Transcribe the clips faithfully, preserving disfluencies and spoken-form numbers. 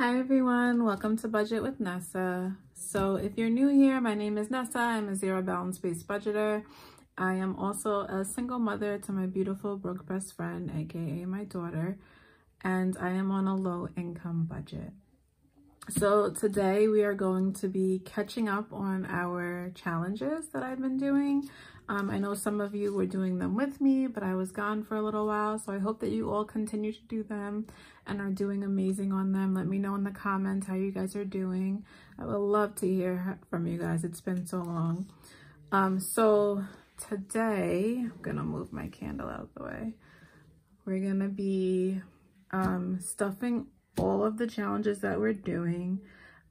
Hi everyone, welcome to Budget with Nessa. So if you're new here, my name is Nessa. I'm a zero balance based budgeter. I am also a single mother to my beautiful broke best friend, aka my daughter, and I am on a low income budget. So today we are going to be catching up on our challenges that I've been doing. Um, I know some of you were doing them with me, but I was gone for a little while, so I hope that you all continue to do them and are doing amazing on them. Let me know in the comments how you guys are doing. I would love to hear from you guys. It's been so long. Um, so today, I'm gonna move my candle out of the way. We're gonna be um, stuffing all of the challenges that we're doing.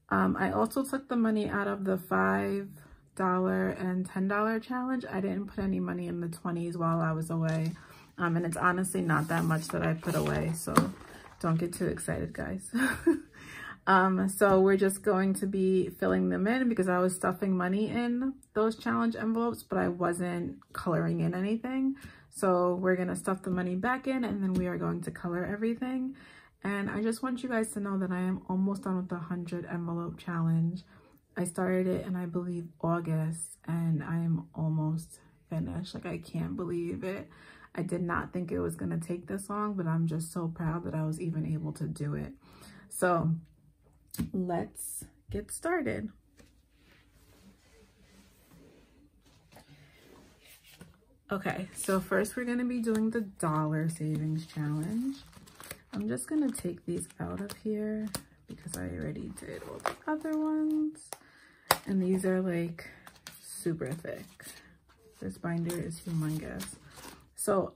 Um, I also took the money out of the five dollar and ten dollar challenge. I didn't put any money in the twenties while I was away, um and it's honestly not that much that I put away, so don't get too excited, guys. Um so we're just going to be filling them in because I was stuffing money in those challenge envelopes, but I wasn't coloring in anything. So we're gonna stuff the money back in, and then we are going to color everything. And I just want you guys to know that I am almost done with the one hundred envelope challenge. I started it in, I believe, August, and I am almost finished. Like, I can't believe it. I did not think it was going to take this long, but I'm just so proud that I was even able to do it. So let's get started. Okay, so first we're going to be doing the dollar savings challenge. I'm just going to take these out of here because I already did all the other ones. And these are like super thick. This binder is humongous. So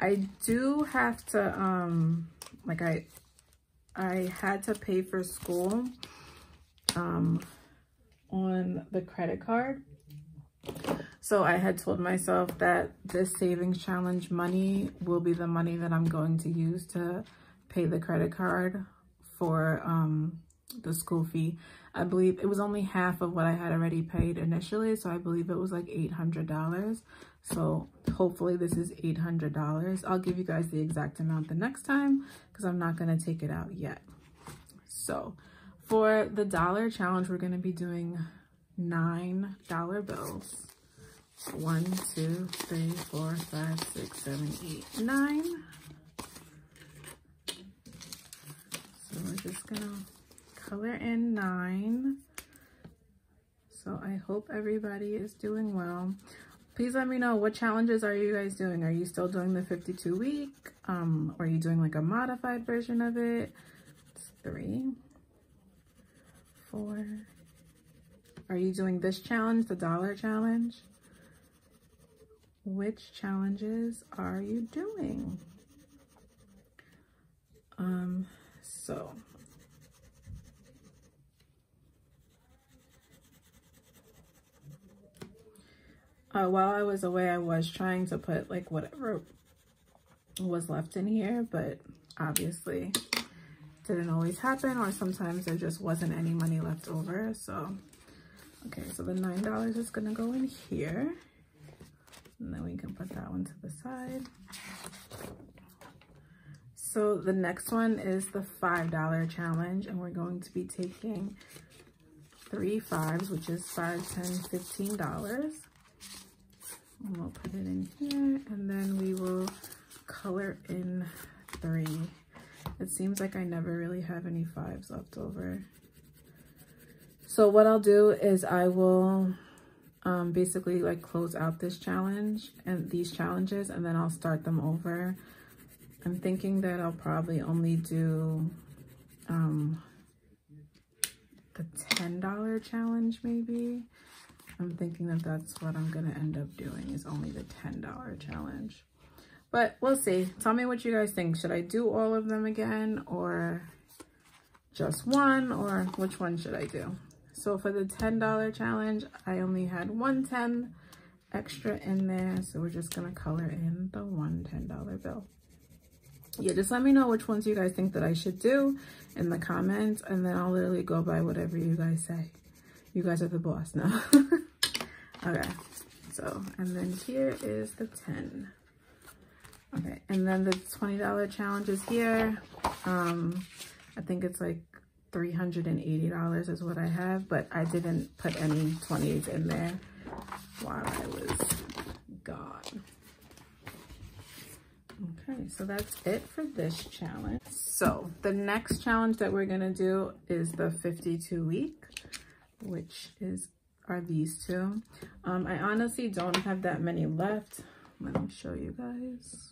I do have to, um, like I, I had to pay for school um, on the credit card. So I had told myself that this savings challenge money will be the money that I'm going to use to pay the credit card for um, the school fee. I believe it was only half of what I had already paid initially, so I believe it was like eight hundred dollars. So hopefully this is eight hundred dollars. I'll give you guys the exact amount the next time because I'm not gonna take it out yet. So for the dollar challenge, we're gonna be doing nine dollar bills. One, two, three, four, five, six, seven, eight, nine. So we're just gonna color in nine. So I hope everybody is doing well. Please let me know, what challenges are you guys doing? Are you still doing the fifty-two week? Um, or are you doing like a modified version of it? It's three, four. Are you doing this challenge, the dollar challenge? Which challenges are you doing? Um, so. Uh, while I was away, I was trying to put like whatever was left in here, but obviously didn't always happen, or sometimes there just wasn't any money left over. So, okay, so the nine dollars is gonna go in here, and then we can put that one to the side. So the next one is the five dollar challenge, and we're going to be taking three fives, which is five, ten, fifteen dollars. And we'll put it in here, and then we will color in three. It seems like I never really have any fives left over. So what I'll do is I will um, basically like close out this challenge and these challenges, and then I'll start them over. I'm thinking that I'll probably only do um, the ten dollar challenge maybe. I'm thinking that that's what I'm gonna end up doing, is only the ten dollar challenge. But we'll see. Tell me what you guys think. Should I do all of them again, or just one, or which one should I do? So for the ten dollar challenge, I only had one ten extra in there. So we're just gonna color in the one ten dollar bill. Yeah, just let me know which ones you guys think that I should do in the comments, and then I'll literally go by whatever you guys say. You guys are the boss now. Okay, so, and then here is the ten. Okay, and then the twenty dollar challenge is here. Um, I think it's like three hundred eighty dollars is what I have, but I didn't put any twenties in there while I was gone. Okay, so that's it for this challenge. So the next challenge that we're gonna do is the fifty-two week, which is are these two. Um, I honestly don't have that many left. Let me show you guys.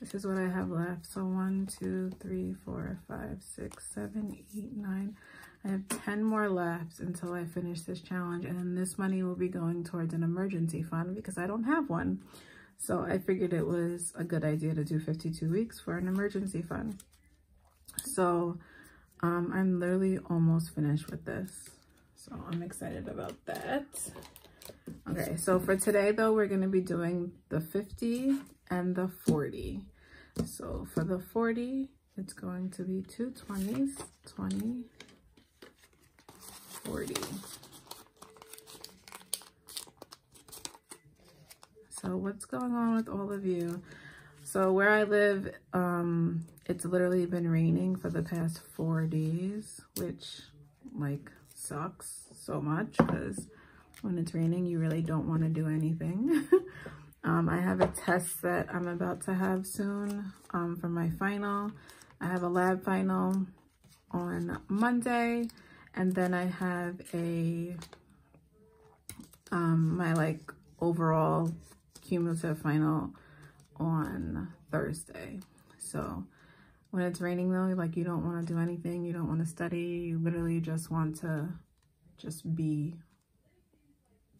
This is what I have left. So one, two, three, four, five, six, seven, eight, nine. I have ten more left until I finish this challenge, and then this money will be going towards an emergency fund because I don't have one. So I figured it was a good idea to do fifty-two weeks for an emergency fund. So um, I'm literally almost finished with this. So I'm excited about that. Okay, so for today though, we're gonna be doing the fifty and the forty. So for the forty, it's going to be two twenties, twenty, forty. So what's going on with all of you? So where I live, um, it's literally been raining for the past four days, which like sucks so much because when it's raining, you really don't want to do anything. um, I have a test that I'm about to have soon um, for my final. I have a lab final on Monday, and then I have a um, my like overall cumulative final on Thursday. So when it's raining though, like you don't want to do anything, you don't want to study, you literally just want to just be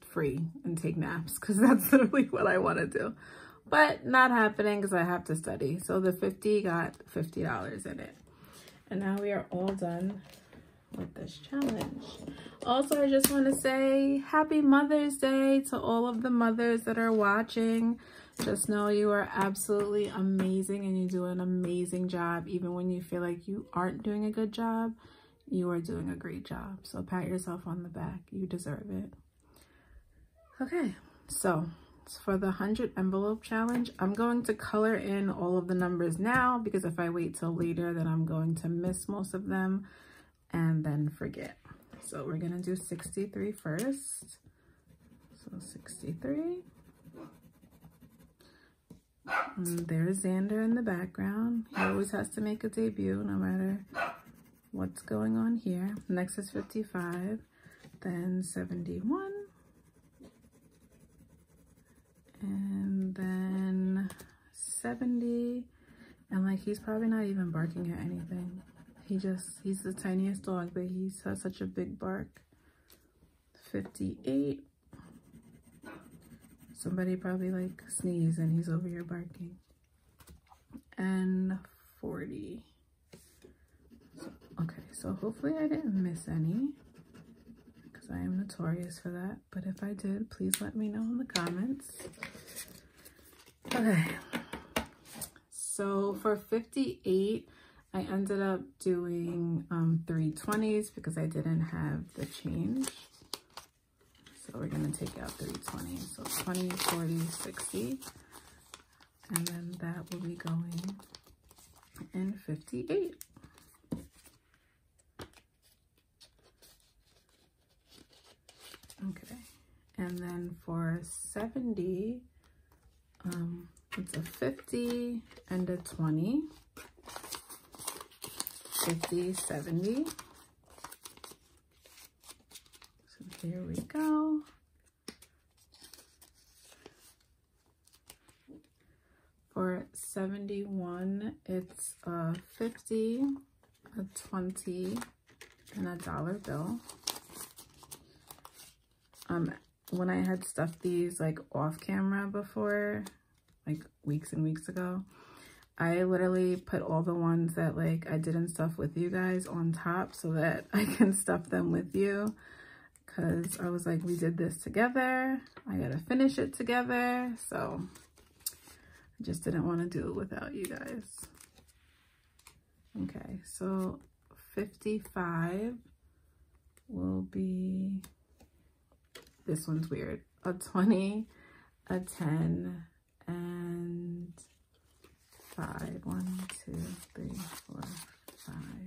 free and take naps because that's literally what I want to do, but not happening because I have to study. So the fifty got fifty dollars in it, and now we are all done with this challenge. Also, I just want to say happy Mother's Day to all of the mothers that are watching. Just know you are absolutely amazing and you do an amazing job. Even when you feel like you aren't doing a good job, you are doing a great job. So pat yourself on the back. You deserve it. Okay, so for the one hundred envelope challenge, I'm going to color in all of the numbers now because if I wait till later, then I'm going to miss most of them and then forget. So we're gonna do sixty-three first. So sixty-three. And there's Xander in the background. He always has to make a debut no matter what's going on here. Next is fifty-five, then seventy-one. And then seventy, and like he's probably not even barking at anything. He just, he's the tiniest dog, but he has such a big bark. fifty-eight. Somebody probably like sneezed and he's over here barking. And forty. So, okay, so hopefully I didn't miss any, because I am notorious for that. But if I did, please let me know in the comments. Okay. So for fifty-eight, I ended up doing um, three twenties because I didn't have the change. So we're going to take out three twenties. So twenty, forty, sixty. And then that will be going in fifty-eight. Okay. And then for seventy, um, it's a fifty and a twenty. fifty, seventy. So here we go. For seventy-one, it's a fifty, a twenty, and a dollar bill. Um, when I had stuffed these like off camera before, like weeks and weeks ago, I literally put all the ones that like I didn't stuff with you guys on top so that I can stuff them with you, because I was like, we did this together. I gotta finish it together. So I just didn't want to do it without you guys. Okay, so fifty-five will be, this one's weird, a twenty, a ten, and five. One, two, three, four, five,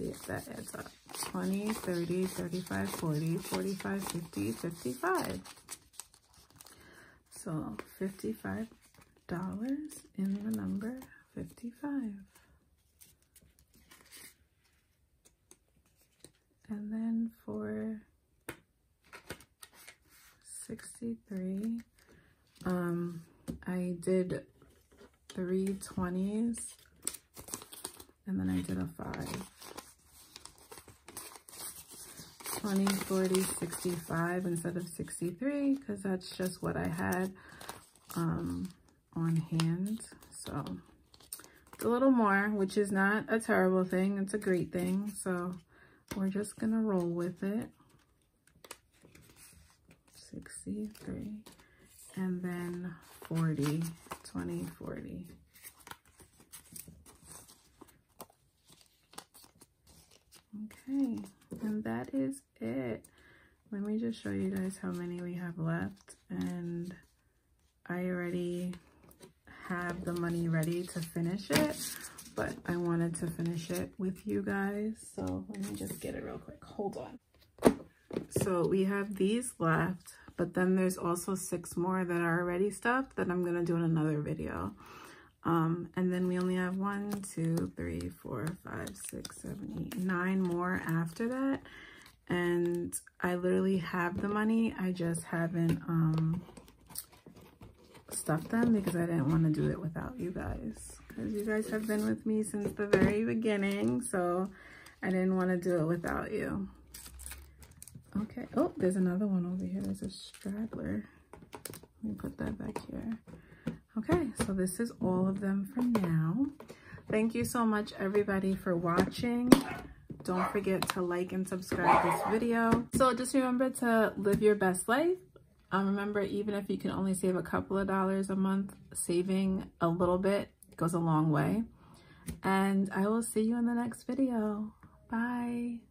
Let's see if that adds up. twenty, thirty, thirty-five, forty, forty-five, fifty, fifty-five. So fifty-five dollars in the number fifty-five. And then for sixty-three, um, I did three twenties and then I did a five. twenty, forty, sixty-five instead of sixty-three because that's just what I had um, on hand. So it's a little more, which is not a terrible thing. It's a great thing. So we're just going to roll with it. sixty-three and then forty, twenty, forty. Okay, and that is it. Let me just show you guys how many we have left, and I already have the money ready to finish it, but I wanted to finish it with you guys, so let me just get it real quick. Hold on. So we have these left, but then there's also six more that are already stuffed that I'm going to do in another video. Um, and then we only have one, two, three, four, five, six, seven, eight, nine more after that. And I literally have the money. I just haven't um, stuffed them because I didn't want to do it without you guys. Because you guys have been with me since the very beginning. So I didn't want to do it without you. Okay. Oh, there's another one over here. There's a straggler. Let me put that back here. Okay, so this is all of them for now. Thank you so much, everybody, for watching. Don't forget to like and subscribe this video. So just remember to live your best life. Um, remember, even if you can only save a couple of dollars a month, saving a little bit goes a long way. And I will see you in the next video. Bye.